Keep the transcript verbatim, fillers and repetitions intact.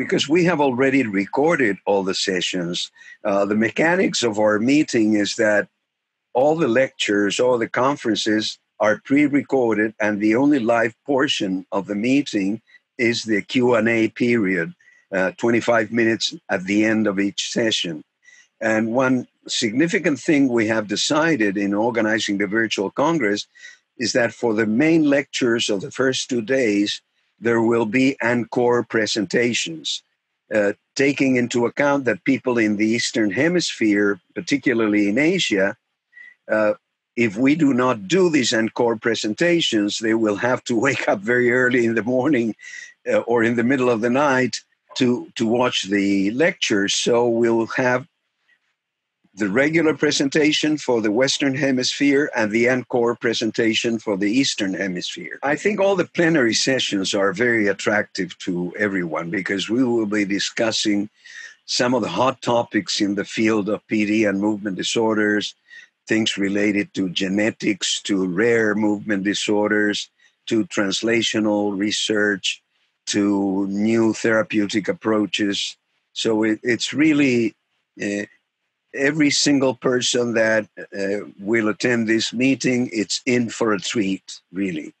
because we have already recorded all the sessions. Uh, the mechanics of our meeting is that all the lectures, all the conferences are pre-recorded, and the only live portion of the meeting is the Q and A period, uh, twenty-five minutes at the end of each session. And one significant thing we have decided in organizing the virtual Congress is that for the main lectures of the first two days, there will be encore presentations, uh, taking into account that people in the Eastern Hemisphere, particularly in Asia, uh, if we do not do these encore presentations, they will have to wake up very early in the morning uh, or in the middle of the night to, to watch the lectures. So we'll have the regular presentation for the Western Hemisphere and the encore presentation for the Eastern Hemisphere. I think all the plenary sessions are very attractive to everyone because we will be discussing some of the hot topics in the field of P D and movement disorders, things related to genetics, to rare movement disorders, to translational research, to new therapeutic approaches. So it, it's really... Uh, Every single person that uh, will attend this meeting, it's in for a treat, really.